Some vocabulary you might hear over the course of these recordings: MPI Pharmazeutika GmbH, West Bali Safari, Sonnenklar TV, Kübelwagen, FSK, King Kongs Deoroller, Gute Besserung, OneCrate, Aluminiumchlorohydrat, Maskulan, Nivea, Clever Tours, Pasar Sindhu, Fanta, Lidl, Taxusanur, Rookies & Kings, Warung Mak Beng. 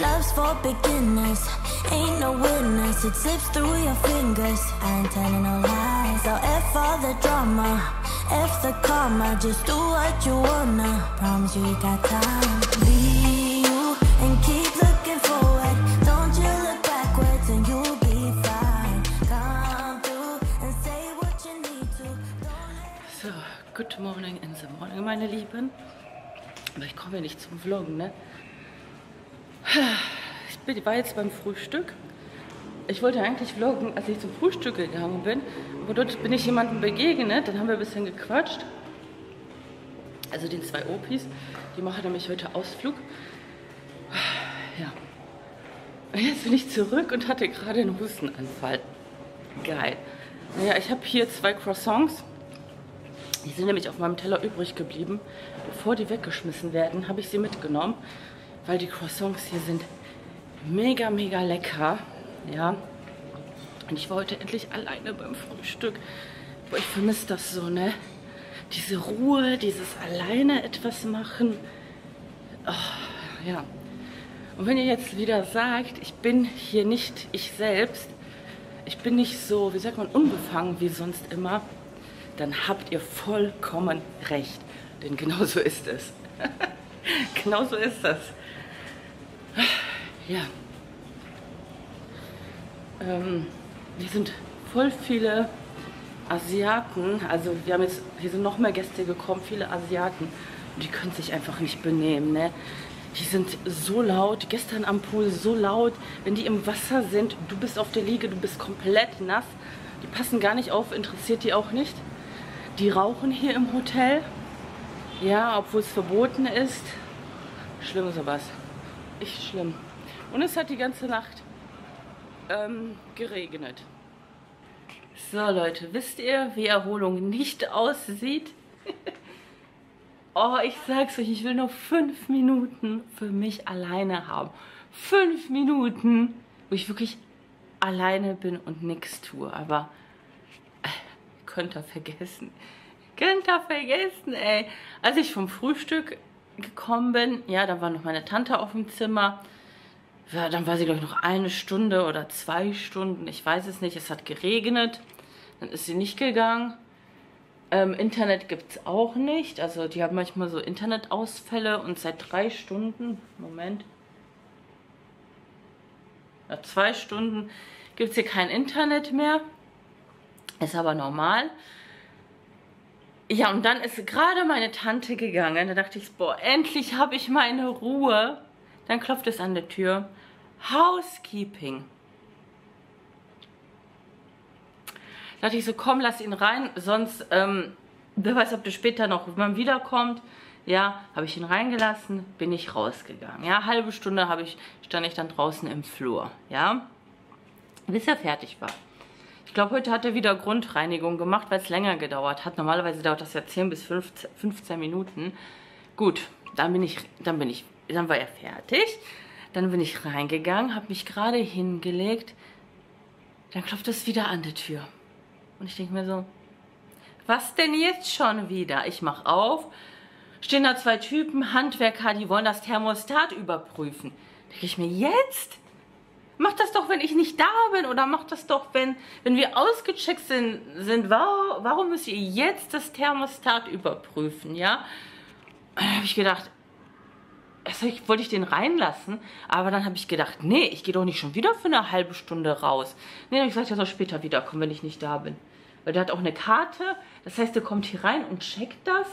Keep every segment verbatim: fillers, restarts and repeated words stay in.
Love's for beginners, ain't no witness. It slips through your fingers. I ain't telling no lies. So F all the drama, F the karma. Just do what you wanna. Promise you ain't got time. Be you and keep looking forward. Don't you look backwards and you'll be fine. Come through and say what you need to. Don't... So, good morning in the morning, meine Lieben. Aber ich komme ja nicht zum Vloggen, ne? Ich bin, war jetzt beim Frühstück. Ich wollte eigentlich vloggen, als ich zum Frühstück gegangen bin. Aber dort bin ich jemandem begegnet. Dann haben wir ein bisschen gequatscht. Also den zwei Opis. Die machen nämlich heute Ausflug. Ja. Und jetzt bin ich zurück und hatte gerade einen Hustenanfall. Geil. Naja, ich habe hier zwei Croissants. Die sind nämlich auf meinem Teller übrig geblieben. Bevor die weggeschmissen werden, habe ich sie mitgenommen. Weil die Croissants hier sind mega, mega lecker. Ja. Und ich war heute endlich alleine beim Frühstück. Boah, ich vermisse das so, ne? Diese Ruhe, dieses alleine etwas machen. Oh, ja. Und wenn ihr jetzt wieder sagt, ich bin hier nicht ich selbst, ich bin nicht so, wie sagt man, unbefangen wie sonst immer, dann habt ihr vollkommen recht. Denn genau so ist es. Genau so ist das. Ja. Ähm, hier sind voll viele Asiaten. Also wir haben jetzt, hier sind noch mehr Gäste gekommen, viele Asiaten. Und die können sich einfach nicht benehmen, ne? Die sind so laut, gestern am Pool so laut. Wenn die im Wasser sind, du bist auf der Liege, du bist komplett nass. Die passen gar nicht auf, interessiert die auch nicht. Die rauchen hier im Hotel. Ja, obwohl es verboten ist. Schlimm ist aber was. Echt schlimm. Und es hat die ganze Nacht ähm, geregnet. So Leute, wisst ihr, wie Erholung nicht aussieht? Oh, ich sag's euch, ich will nur fünf Minuten für mich alleine haben. Fünf Minuten, wo ich wirklich alleine bin und nichts tue. Aber äh, könnt ihr vergessen. Könnt ihr vergessen, ey. Als ich vom Frühstück gekommen bin, ja, da war noch meine Tante auf dem Zimmer. Ja, dann war sie, glaube ich, noch eine Stunde oder zwei Stunden. Ich weiß es nicht. Es hat geregnet. Dann ist sie nicht gegangen. Ähm, Internet gibt es auch nicht. Also die haben manchmal so Internetausfälle. Und seit drei Stunden, Moment, nach zwei Stunden gibt es hier kein Internet mehr. Ist aber normal. Ja, und dann ist gerade meine Tante gegangen. Da dachte ich, boah, endlich habe ich meine Ruhe. Dann klopft es an der Tür. Housekeeping. Da dachte ich so, komm, lass ihn rein. Sonst, ähm, wer weiß, ob du später noch, wenn man wiederkommt. Ja, habe ich ihn reingelassen, bin ich rausgegangen. Ja, halbe Stunde habe ich, stand ich dann draußen im Flur. Ja, bis er fertig war. Ich glaube, heute hat er wieder Grundreinigung gemacht, weil es länger gedauert hat. Normalerweise dauert das ja zehn bis fünfzehn Minuten. Gut, dann bin ich, dann bin ich, dann war er fertig. Dann bin ich reingegangen, habe mich gerade hingelegt. Dann klopft es wieder an der Tür. Und ich denke mir so, was denn jetzt schon wieder? Ich mache auf, stehen da zwei Typen, Handwerker, die wollen das Thermostat überprüfen. Da denke ich mir, jetzt? Mach das doch, wenn ich nicht da bin, oder mach das doch, wenn, wenn wir ausgecheckt sind, sind. Warum, warum müsst ihr jetzt das Thermostat überprüfen, ja? Da habe ich gedacht, also ich, wollte ich den reinlassen, aber dann habe ich gedacht, nee, ich gehe doch nicht schon wieder für eine halbe Stunde raus. Nee, dann habe ich gesagt, er soll später wiederkommen, wenn ich nicht da bin. Weil der hat auch eine Karte, das heißt, der kommt hier rein und checkt das.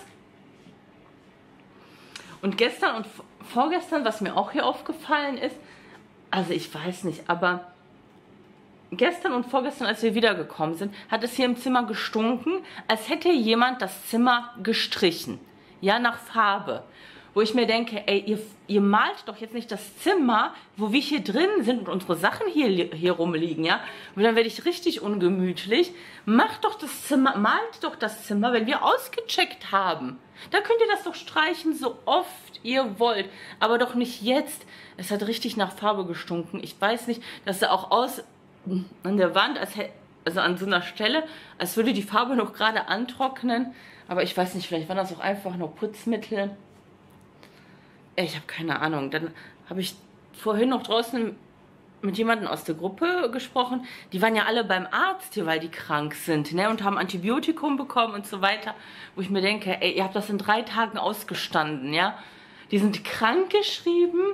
Und gestern und vorgestern, was mir auch hier aufgefallen ist, also ich weiß nicht, aber gestern und vorgestern, als wir wiedergekommen sind, hat es hier im Zimmer gestunken, als hätte jemand das Zimmer gestrichen. Ja, nach Farbe. Wo ich mir denke, ey, ihr, ihr malt doch jetzt nicht das Zimmer, wo wir hier drin sind und unsere Sachen hier, hier rumliegen, ja. Und dann werde ich richtig ungemütlich. Macht doch das Zimmer, malt doch das Zimmer, wenn wir ausgecheckt haben. Da könnt ihr das doch streichen, so oft ihr wollt. Aber doch nicht jetzt. Es hat richtig nach Farbe gestunken. Ich weiß nicht, dass er auch aus, an der Wand, als hätte, also an so einer Stelle, als würde die Farbe noch gerade antrocknen. Aber ich weiß nicht, vielleicht waren das auch einfach nur Putzmittel. Ich habe keine Ahnung. Dann habe ich vorhin noch draußen mit jemandem aus der Gruppe gesprochen. Die waren ja alle beim Arzt hier, weil die krank sind, ne? Und haben Antibiotikum bekommen und so weiter. Wo ich mir denke, ey, ihr habt das in drei Tagen ausgestanden, ja? Die sind krankgeschrieben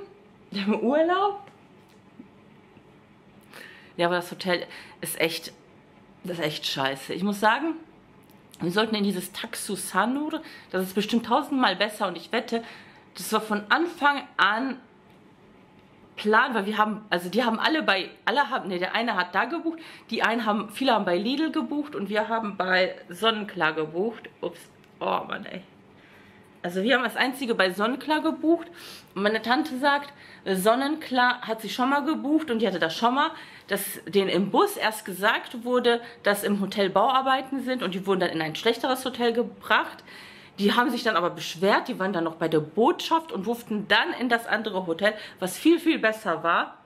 im Urlaub. Ja, aber das Hotel ist echt, das ist echt scheiße. Ich muss sagen, wir sollten in dieses Taxusanur, das ist bestimmt tausendmal besser und ich wette, das war von Anfang an Plan, weil wir haben, also die haben alle bei, alle haben, ne, der eine hat da gebucht, die einen haben, viele haben bei Lidl gebucht und wir haben bei Sonnenklar gebucht. Ups, oh Mann, ey. Also wir haben das einzige bei Sonnenklar gebucht und meine Tante sagt, Sonnenklar hat sie schon mal gebucht und die hatte das schon mal, dass denen im Bus erst gesagt wurde, dass im Hotel Bauarbeiten sind und die wurden dann in ein schlechteres Hotel gebracht. Die haben sich dann aber beschwert, die waren dann noch bei der Botschaft und durften dann in das andere Hotel, was viel, viel besser war.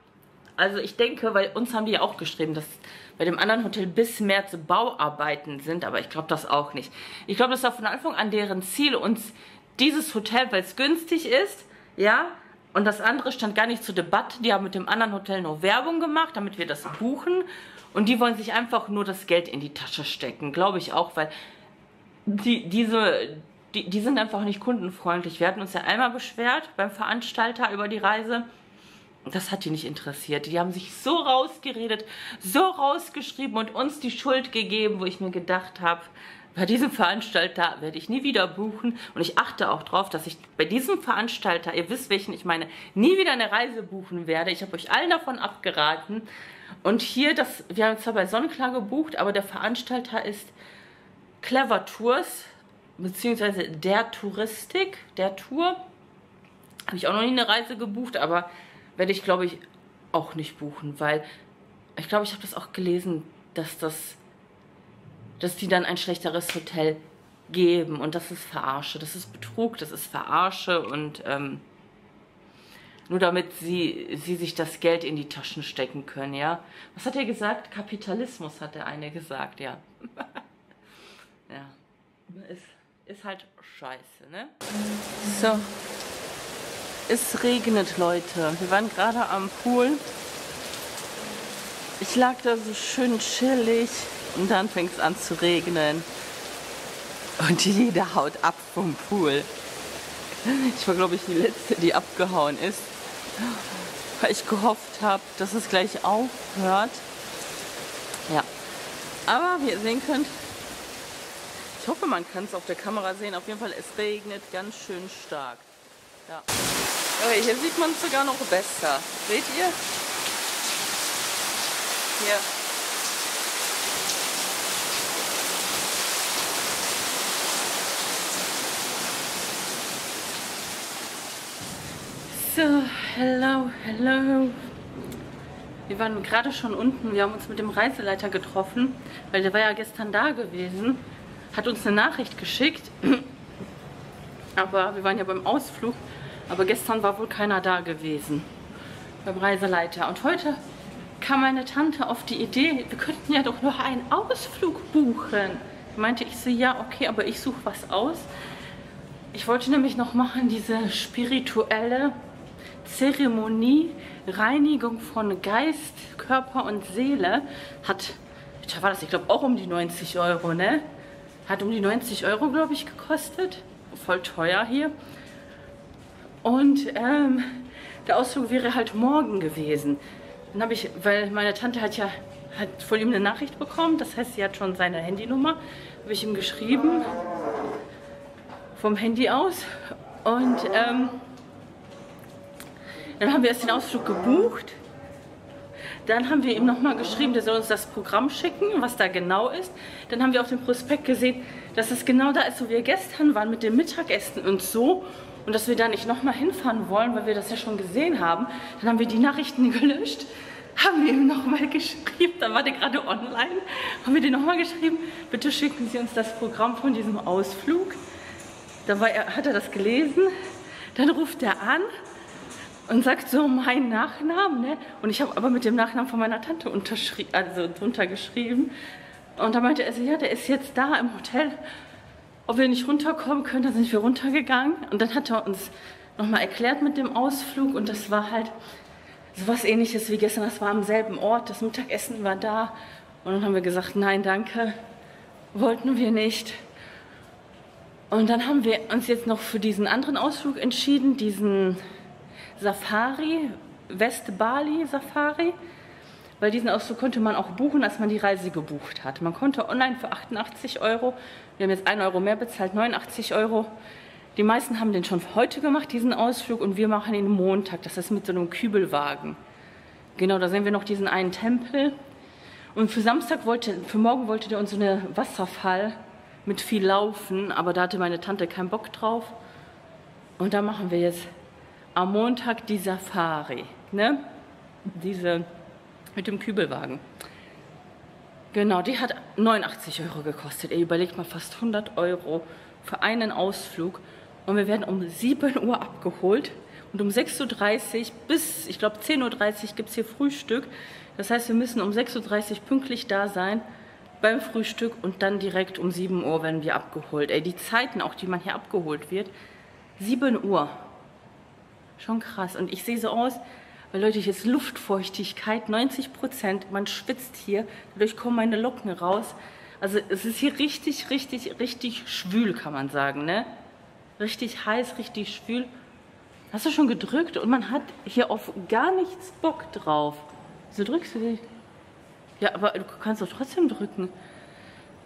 Also ich denke, weil uns haben die ja auch geschrieben, dass bei dem anderen Hotel bis März Bauarbeiten sind, aber ich glaube das auch nicht. Ich glaube, das war von Anfang an deren Ziel, uns dieses Hotel, weil es günstig ist, ja, und das andere stand gar nicht zur Debatte. Die haben mit dem anderen Hotel nur Werbung gemacht, damit wir das buchen. Und die wollen sich einfach nur das Geld in die Tasche stecken, glaube ich auch, weil die, diese, die, die sind einfach nicht kundenfreundlich. Wir hatten uns ja einmal beschwert beim Veranstalter über die Reise. Das hat die nicht interessiert. Die haben sich so rausgeredet, so rausgeschrieben und uns die Schuld gegeben, wo ich mir gedacht habe, bei diesem Veranstalter werde ich nie wieder buchen und ich achte auch darauf, dass ich bei diesem Veranstalter, ihr wisst welchen ich meine, nie wieder eine Reise buchen werde. Ich habe euch allen davon abgeraten und hier, das, wir haben zwar bei Sonnenklar gebucht, aber der Veranstalter ist Clever Tours, beziehungsweise der Touristik, der Tour. Habe ich auch noch nie eine Reise gebucht, aber werde ich glaube ich auch nicht buchen, weil ich glaube, ich habe das auch gelesen, dass das... dass die dann ein schlechteres Hotel geben. Und das ist Verarsche, das ist Betrug, das ist Verarsche. Und ähm, nur damit sie, sie sich das Geld in die Taschen stecken können, ja. Was hat er gesagt? Kapitalismus hat der eine gesagt, ja. Ja, ist, ist halt scheiße, ne? So, es regnet, Leute. Wir waren gerade am Pool. Ich lag da so schön chillig. Und dann fängt es an zu regnen. Und jeder haut ab vom Pool. Ich war, glaube ich, die Letzte, die abgehauen ist. Weil ich gehofft habe, dass es gleich aufhört. Ja. Aber wie ihr sehen könnt, ich hoffe, man kann es auf der Kamera sehen. Auf jeden Fall, es regnet ganz schön stark. Ja. Okay, hier sieht man es sogar noch besser. Seht ihr? Hier. Hello, hello. Wir waren gerade schon unten. Wir haben uns mit dem Reiseleiter getroffen, weil der war ja gestern da gewesen. Hat uns eine Nachricht geschickt. Aber wir waren ja beim Ausflug. Aber gestern war wohl keiner da gewesen beim Reiseleiter. Und heute kam meine Tante auf die Idee, wir könnten ja doch noch einen Ausflug buchen. Da meinte ich so, ja, okay, aber ich suche was aus. Ich wollte nämlich noch machen diese spirituelle Zeremonie, Reinigung von Geist, Körper und Seele, hat, da war das, ich glaube, auch um die neunzig Euro, ne? Hat um die neunzig Euro, glaube ich, gekostet. Voll teuer hier. Und ähm, der Ausflug wäre halt morgen gewesen. Dann habe ich, weil meine Tante hat ja hat von ihm eine Nachricht bekommen, das heißt, sie hat schon seine Handynummer, habe ich ihm geschrieben, vom Handy aus. Und, ähm, dann haben wir erst den Ausflug gebucht, dann haben wir ihm nochmal geschrieben, der soll uns das Programm schicken, was da genau ist. Dann haben wir auf dem Prospekt gesehen, dass es genau da ist, wo wir gestern waren mit dem Mittagessen und so. Und dass wir da nicht nochmal hinfahren wollen, weil wir das ja schon gesehen haben. Dann haben wir die Nachrichten gelöscht, haben wir ihm nochmal geschrieben, dann war der gerade online, haben wir den nochmal geschrieben, bitte schicken Sie uns das Programm von diesem Ausflug. Dann war er, hat er das gelesen, dann ruft er an. Und sagt so meinen Nachnamen, ne? Und ich habe aber mit dem Nachnamen von meiner Tante unterschrieben, also drunter geschrieben. Und da meinte er so, ja, der ist jetzt da im Hotel. Ob wir nicht runterkommen können, dann sind wir runtergegangen. Und dann hat er uns nochmal erklärt mit dem Ausflug und das war halt sowas Ähnliches wie gestern. Das war am selben Ort, das Mittagessen war da und dann haben wir gesagt, nein, danke, wollten wir nicht. Und dann haben wir uns jetzt noch für diesen anderen Ausflug entschieden, diesen Safari, West Bali Safari, weil diesen Ausflug konnte man auch buchen, als man die Reise gebucht hat. Man konnte online für achtundachtzig Euro, wir haben jetzt einen Euro mehr bezahlt, neunundachtzig Euro. Die meisten haben den schon heute gemacht, diesen Ausflug, und wir machen ihn Montag. Das ist mit so einem Kübelwagen. Genau, da sehen wir noch diesen einen Tempel. Und für Samstag wollte, für morgen wollte der uns so eine Wasserfall mit viel Laufen, aber da hatte meine Tante keinen Bock drauf. Und da machen wir jetzt am Montag die Safari, ne? Diese mit dem Kübelwagen. Genau, die hat neunundachtzig Euro gekostet. Ihr überlegt mal, fast hundert Euro für einen Ausflug. Und wir werden um sieben Uhr abgeholt und um sechs Uhr dreißig bis, ich glaube, zehn Uhr dreißig gibt es hier Frühstück. Das heißt, wir müssen um sechs Uhr dreißig pünktlich da sein beim Frühstück und dann direkt um sieben Uhr werden wir abgeholt. Ey, die Zeiten auch, die man hier abgeholt wird, sieben Uhr. Schon krass. Und ich sehe so aus, weil, Leute, hier ist Luftfeuchtigkeit, neunzig Prozent, man schwitzt hier, dadurch kommen meine Locken raus. Also es ist hier richtig, richtig, richtig schwül, kann man sagen, ne? Richtig heiß, richtig schwül. Hast du schon gedrückt? Und man hat hier auf gar nichts Bock drauf. Wieso drückst du dich? Ja, aber du kannst doch trotzdem drücken.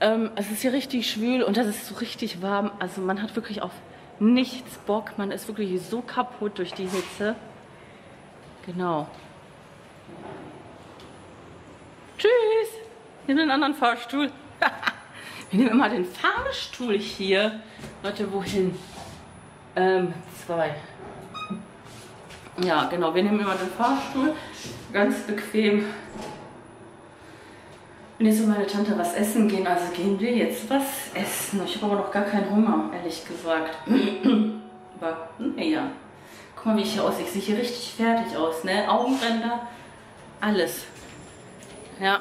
Ähm, es ist hier richtig schwül und das ist so richtig warm. Also man hat wirklich auf nichts Bock. Man ist wirklich so kaputt durch die Hitze. Genau. Tschüss! Nimm den anderen Fahrstuhl. Wir nehmen immer den Fahrstuhl hier. Leute, wohin? Ähm, zwei. Ja, genau, wir nehmen immer den Fahrstuhl. Ganz bequem. Und jetzt soll meine Tante was essen gehen, also gehen wir jetzt was essen. Ich habe aber noch gar keinen Hunger, ehrlich gesagt. Aber, naja. Guck mal, wie ich hier aussehe. Ich sehe hier richtig fertig aus, ne? Augenränder, alles. Ja.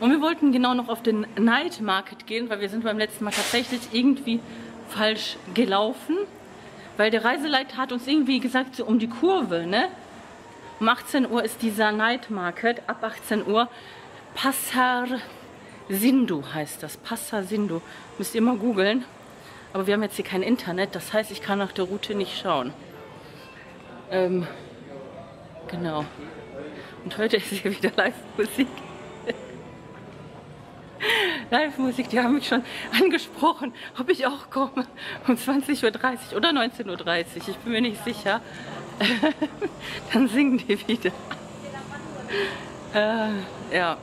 Und wir wollten genau noch auf den Night Market gehen, weil wir sind beim letzten Mal tatsächlich irgendwie falsch gelaufen. Weil der Reiseleiter hat uns irgendwie gesagt, so um die Kurve, ne? Um achtzehn Uhr ist dieser Night Market, ab achtzehn Uhr. Pasar Sindhu heißt das, Pasar Sindhu. Müsst ihr mal googeln. Aber wir haben jetzt hier kein Internet, das heißt, ich kann nach der Route nicht schauen. Ähm, genau. Und heute ist hier wieder Live-Musik. Live-Musik, die haben mich schon angesprochen, ob ich auch komme um zwanzig Uhr dreißig oder neunzehn Uhr dreißig, ich bin mir nicht sicher. Dann singen die wieder. Äh, ja.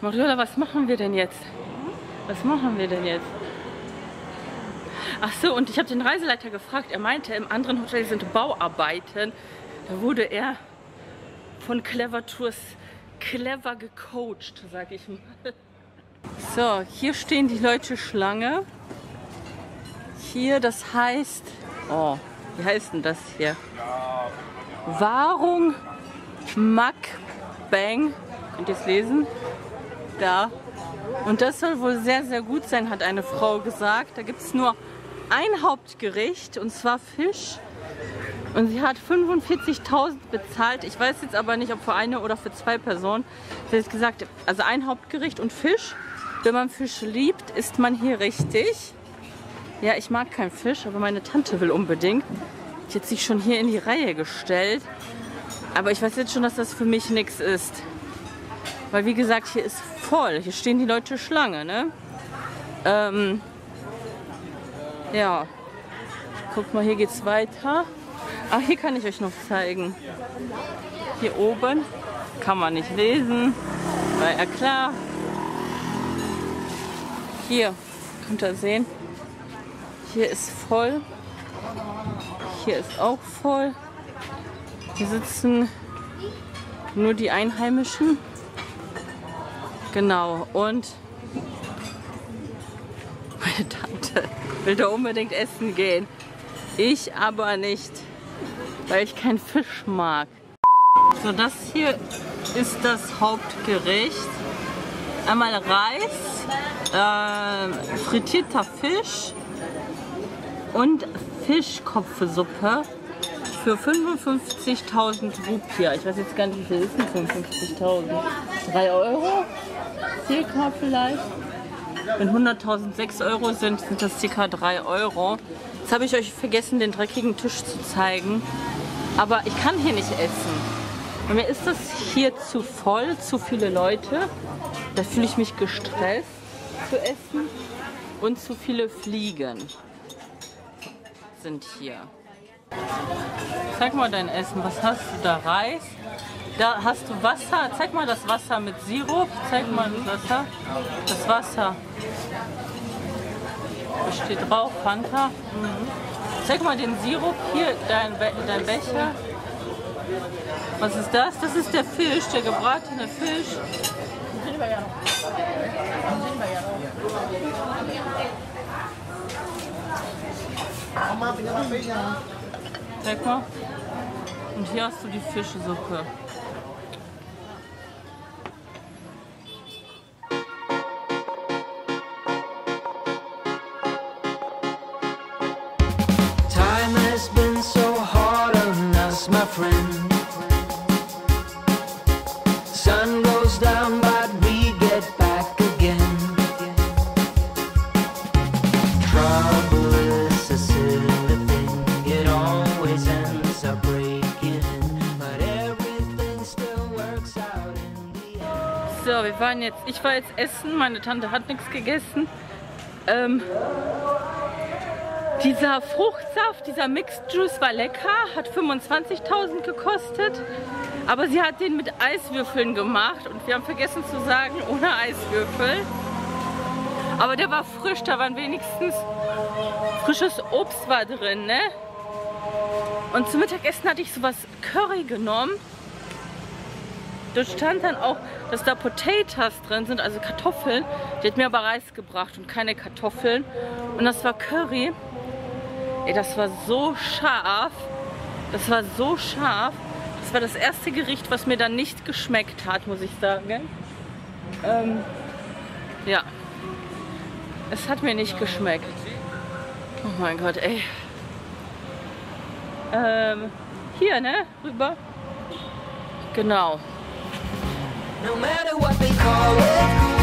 Mariola, was machen wir denn jetzt? Was machen wir denn jetzt? Ach so, und ich habe den Reiseleiter gefragt, er meinte, im anderen Hotel sind Bauarbeiten. Da wurde er von Clever Tours clever gecoacht, sag ich mal. So, hier stehen die Leute Schlange. Hier, das heißt, oh, wie heißt denn das hier? Warung Mak Beng. Könnt ihr es lesen? Da. Und das soll wohl sehr, sehr gut sein, hat eine Frau gesagt. Da gibt es nur ein Hauptgericht, und zwar Fisch. Und sie hat fünfundvierzigtausend bezahlt. Ich weiß jetzt aber nicht, ob für eine oder für zwei Personen. Sie hat gesagt, also ein Hauptgericht und Fisch. Wenn man Fisch liebt, isst man hier richtig. Ja, ich mag keinen Fisch, aber meine Tante will unbedingt. Ich hätte sich schon hier in die Reihe gestellt. Aber ich weiß jetzt schon, dass das für mich nichts ist. Weil, wie gesagt, hier ist voll. Hier stehen die Leute Schlange, ne? Ähm, ja. Guckt mal, hier geht's weiter. Ach, hier kann ich euch noch zeigen. Hier oben kann man nicht lesen. War ja klar. Hier, könnt ihr sehen. Hier ist voll. Hier ist auch voll. Hier sitzen nur die Einheimischen. Genau, und meine Tante will da unbedingt essen gehen. Ich aber nicht, weil ich keinen Fisch mag. So, das hier ist das Hauptgericht. einmal Reis, äh, frittierter Fisch und Fischkopfesuppe für fünfundfünfzigtausend Rupier. Ich weiß jetzt gar nicht, wie viel ist denn fünfundfünfzigtausend? drei Euro? Circa vielleicht? Wenn hunderttausend sechs Euro sind, sind das circa drei Euro. Jetzt habe ich euch vergessen, den dreckigen Tisch zu zeigen. Aber ich kann hier nicht essen. Und mir ist das hier zu voll, zu viele Leute. Da fühle ich mich gestresst zu essen. Und zu viele Fliegen sind hier. Zeig mal dein Essen. Was hast du da? Reis? Da hast du Wasser. Zeig mal das Wasser mit Sirup. Zeig mal das Wasser. Das Wasser. Da steht drauf, Fanta. Mhm. Zeig mal den Sirup hier, dein, Be dein Becher. Was ist das? Das ist der Fisch, der gebratene Fisch. Zeig mal. Und hier hast du die Fischsuppe. Sun goes down, but we get back again. Trouble is a silly thing, it always ends up breaking, but everything still works out in the end. So, wir waren jetzt, ich war jetzt essen, meine Tante hat nichts gegessen. Ähm, dieser Fruchtsaft, dieser Mixed Juice war lecker, hat fünfundzwanzigtausend gekostet. Aber sie hat den mit Eiswürfeln gemacht und wir haben vergessen zu sagen, ohne Eiswürfel. Aber der war frisch, da waren wenigstens frisches Obst war drin, ne? Und zum Mittagessen hatte ich sowas Curry genommen. Dort stand dann auch, dass da Potatoes drin sind, also Kartoffeln. Die hat mir aber Reis gebracht und keine Kartoffeln. Und das war Curry. Ey, das war so scharf. Das war so scharf. Das war das erste Gericht, was mir dann nicht geschmeckt hat, muss ich sagen. Ähm, ja. Es hat mir nicht geschmeckt. Oh mein Gott, ey. Ähm, hier, ne? Rüber. Genau. No matter what they call it.